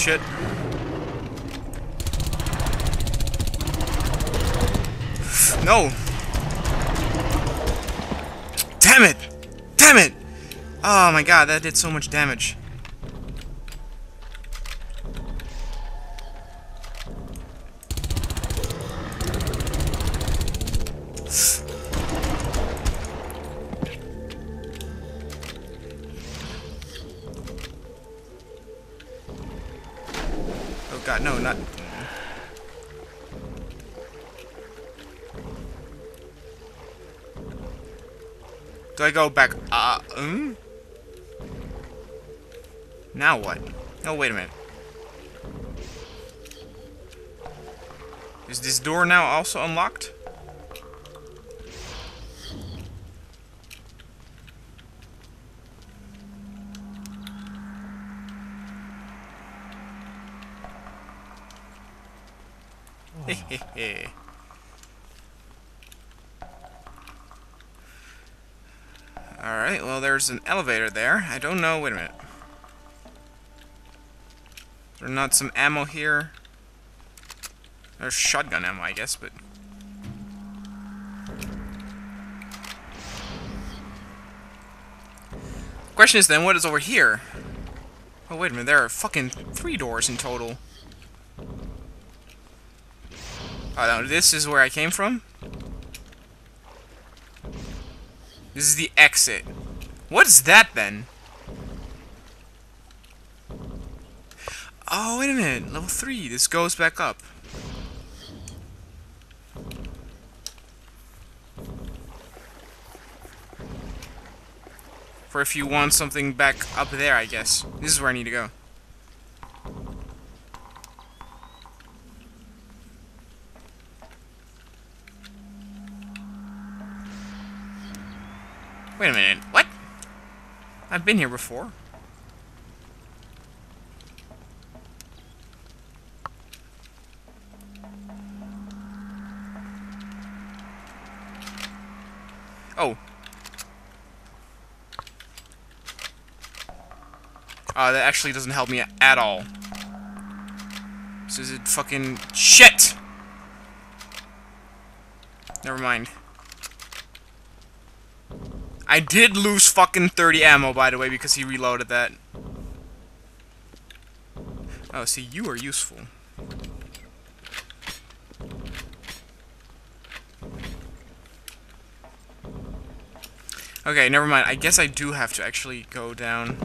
shit. No! Damn it! Damn it! Oh my god, that did so much damage. Oh god, no, not... Do I go back? Now what? Oh, wait a minute. Is this door now also unlocked? Hehehe. Oh. Alright, well, there's an elevator there. I don't know. Wait a minute. Is there not some ammo here? There's shotgun ammo, I guess, but... The question is then, what is over here? Oh, wait a minute. There are fucking 3 doors in total. Oh, no. This is where I came from? This is the exit. What is that then? Oh, wait a minute. Level 3. This goes back up. For if you want something back up there, I guess. This is where I need to go. Wait a minute, what? I've been here before. Oh. That actually doesn't help me at all. This is it fucking shit! Never mind. I did lose fucking 30 ammo, by the way, because he reloaded that. Oh, see, you are useful. Okay, never mind. I guess I do have to actually go down.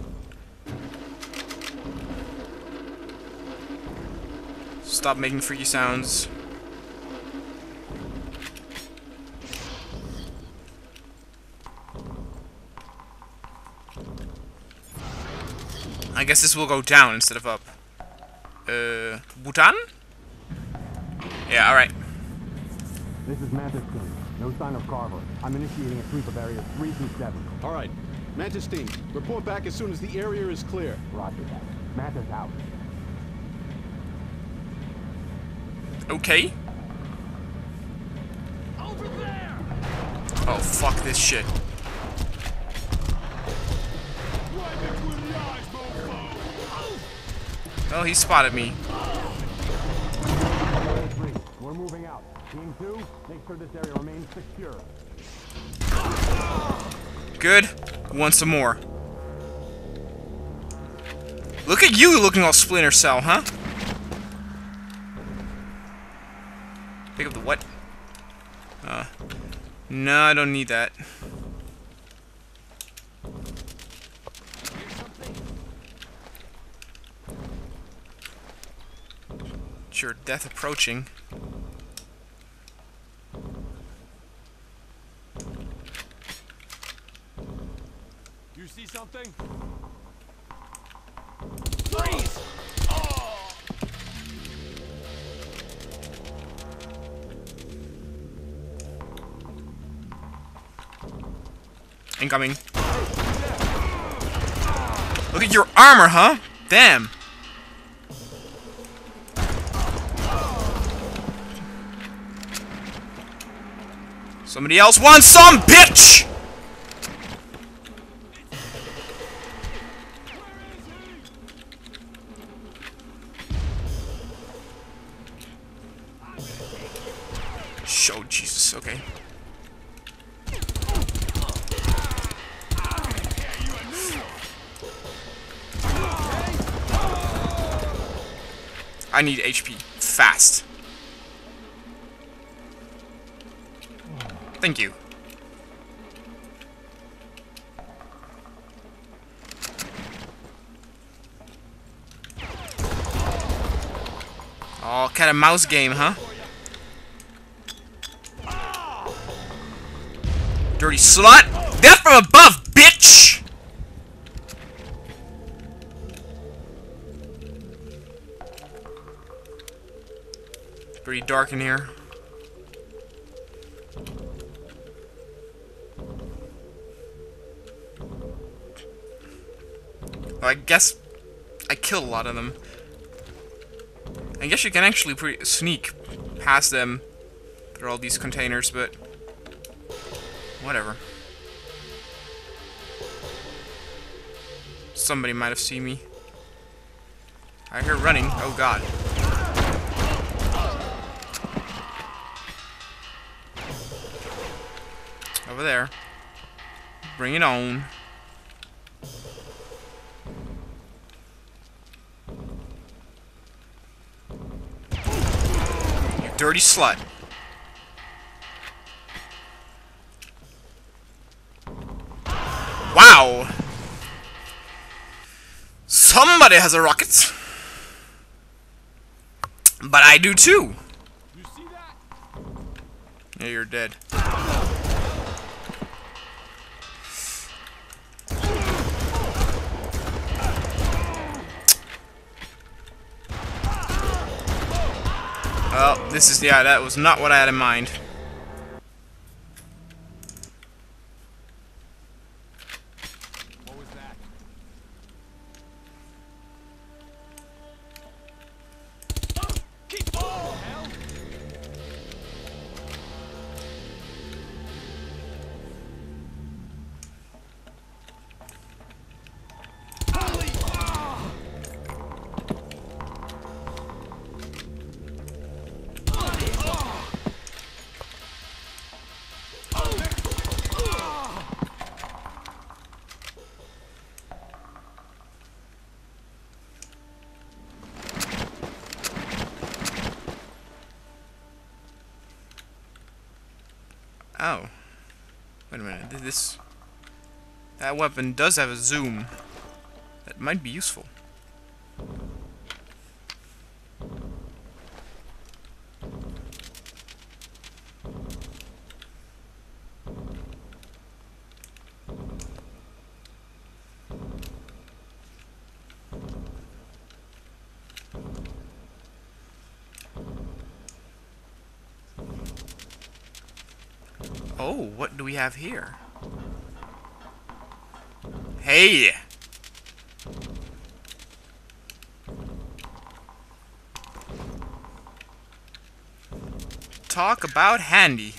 Stop making freaky sounds. I guess this will go down instead of up. Bhutan? Yeah, alright. This is Mantis team. No sign of Carver. I'm initiating a sweep of areas 3 through 7. Alright. Mantis team, report back as soon as the area is clear. Roger that. Mantis out. Okay. Over there! Oh, fuck this shit. Oh, he spotted me. We're moving out. Team 2, make sure this area remains secure. Good. Want some more. Look at you looking all Splinter Cell, huh? Pick up the what? No, I don't need that. Your death approaching. You see something? Freeze! Oh. Incoming. Look at your armor, huh? Damn. Somebody else wants some, bitch! I need HP fast. Thank you. Oh, cat and mouse game, huh? Dirty slut! Death from above, bitch! Pretty dark in here. Well, I guess I killed a lot of them. I guess you can actually sneak past them through all these containers, but whatever. Somebody might have seen me. I hear running. Oh god. Over there. Bring it on. Dirty slut. Wow! Somebody has a rocket! But I do too! You see that? Yeah, you're dead. Well, this is, yeah, that was not what I had in mind. What was that? Keep on, hell. Oh. Wait a minute, this... That weapon does have a zoom. That might be useful. Oh, what do we have here? Hey! Talk about handy.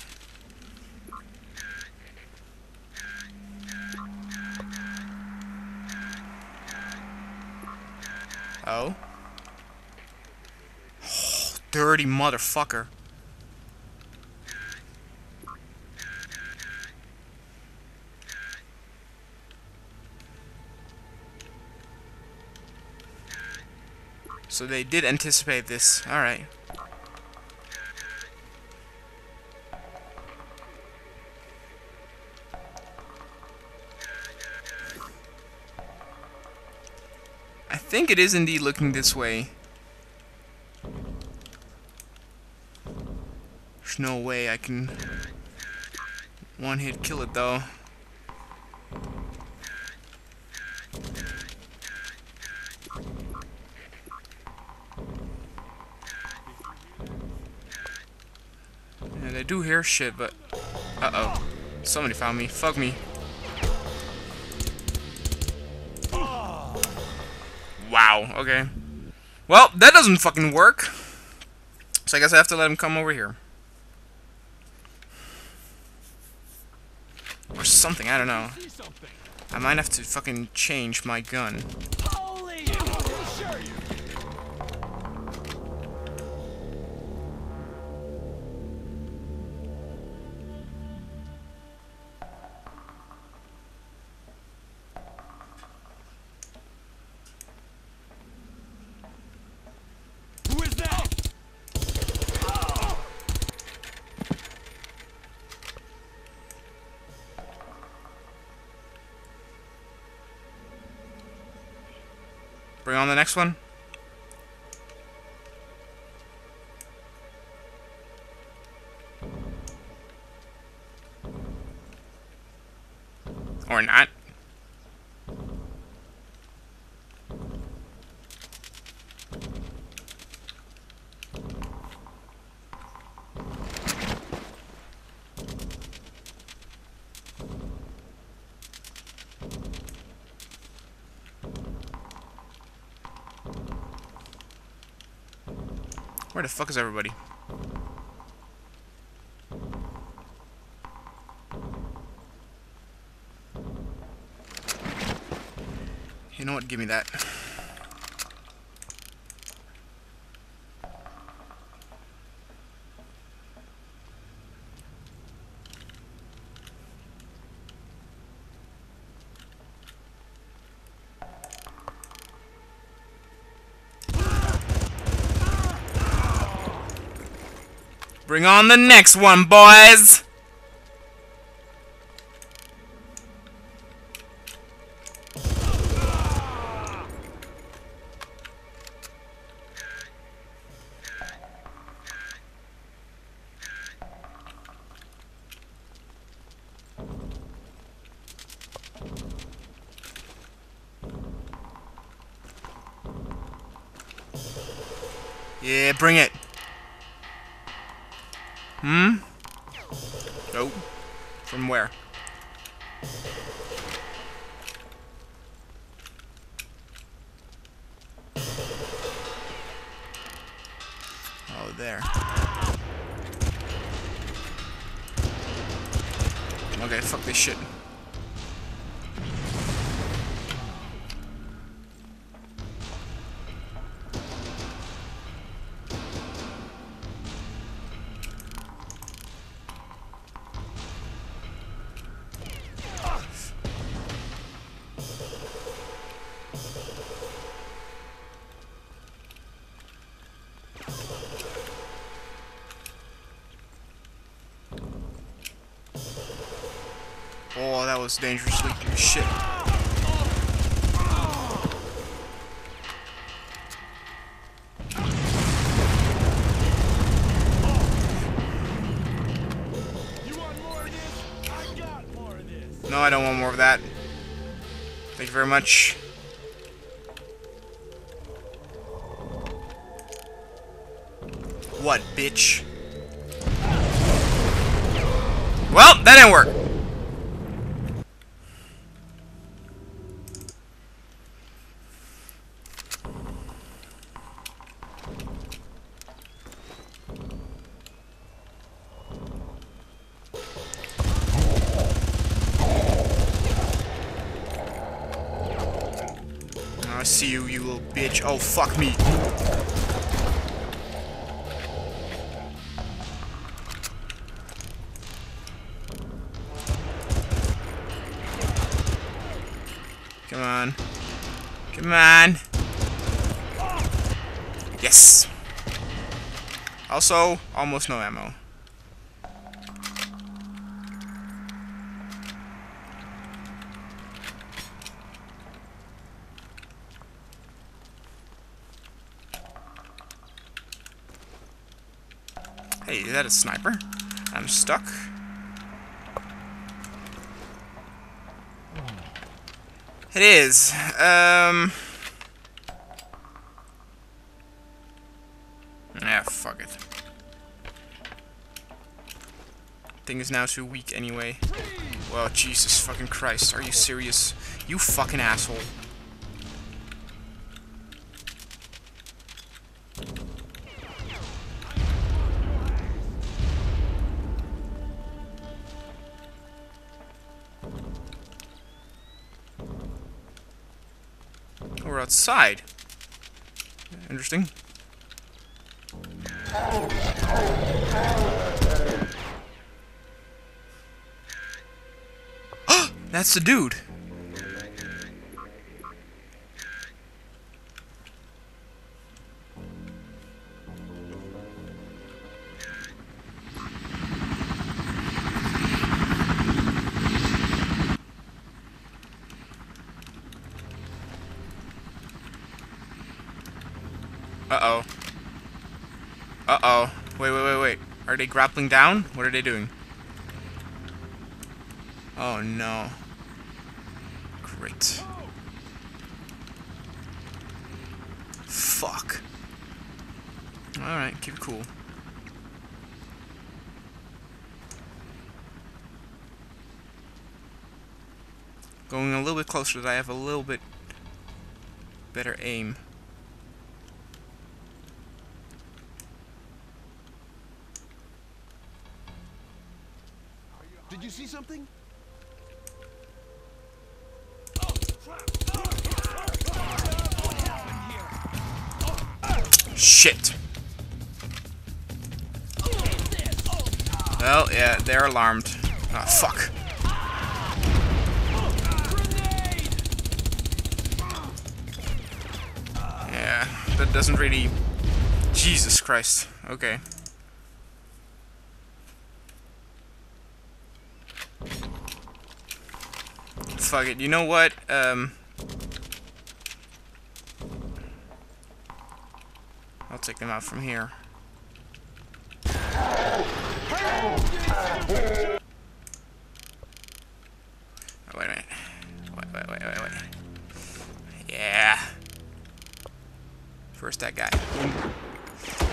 Oh. Oh, dirty motherfucker. So they did anticipate this. Alright. I think it is indeed looking this way. There's no way I can one-hit kill it though. I do hear shit, but uh-oh. Somebody found me. Fuck me. Wow, okay. Well, that doesn't fucking work. So I guess I have to let him come over here. Or something, I don't know. I might have to fucking change my gun. Bring on the next one. Or not. Where the fuck is everybody? You know what? Give me that. Bring on the next one, boys! Yeah, bring it. Hmm? Oh. From where? Oh, there. Okay, fuck this shit. Oh, that was dangerously good shit. You want more of this? I got more of this. No, I don't want more of that. Thank you very much. What, bitch? Well, that didn't work. I see you, you little bitch. Oh, fuck me. Come on. Come on. Yes. Also, almost no ammo. Hey, is that a sniper? I'm stuck. It is. Yeah, fuck it. Thing is now too weak anyway. Well, Jesus fucking Christ, are you serious? You fucking asshole. We're outside. Interesting. That's the dude. Uh-oh. Uh-oh. Wait. Are they grappling down? What are they doing? Oh, no. Great. Fuck. Alright, keep it cool. Going a little bit closer so I have a little bit better aim. Did you see something? Shit. Well, yeah, they're alarmed. Ah, oh, fuck. Yeah, that doesn't really... Jesus Christ. Okay. Fuck it. You know what? I'll take them out from here. Oh, wait a minute. Wait. Yeah. First that guy.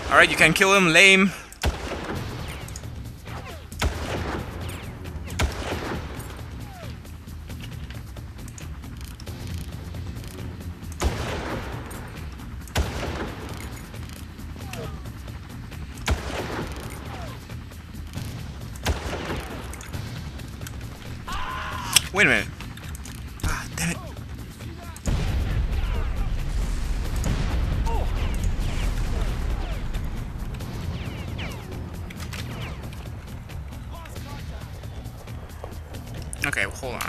Alright, you can kill him, lame. Wait a minute. Ah, damn it. Okay, well, hold on.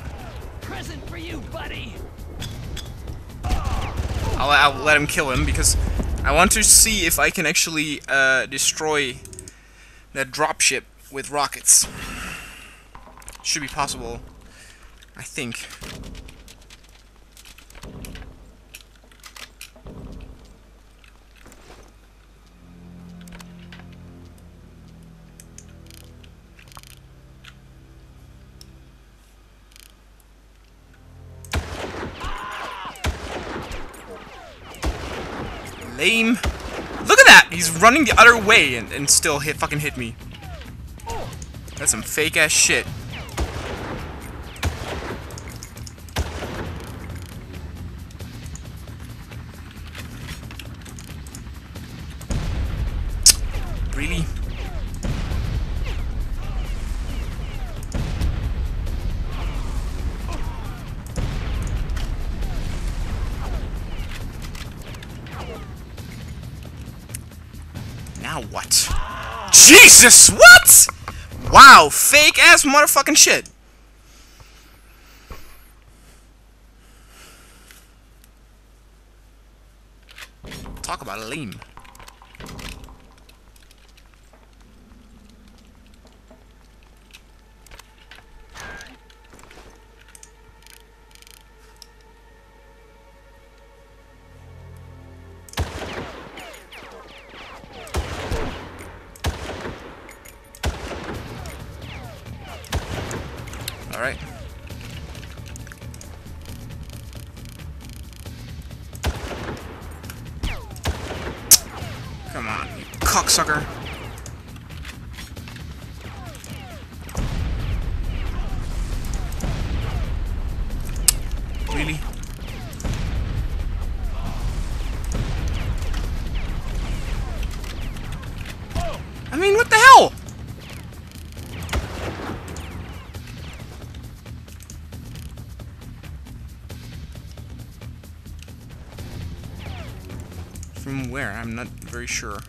Present for you, buddy. I'll let him kill him because I want to see if I can actually destroy that dropship with rockets. Should be possible. I think. Lame. Look at that! He's running the other way and still fucking hit me. That's some fake ass shit. Really? Now what? Jesus, what? Wow, fake ass motherfucking shit. Talk about a lame. Alright. Come on, you cocksucker. Really? I mean, what the hell? From where? I'm not very sure.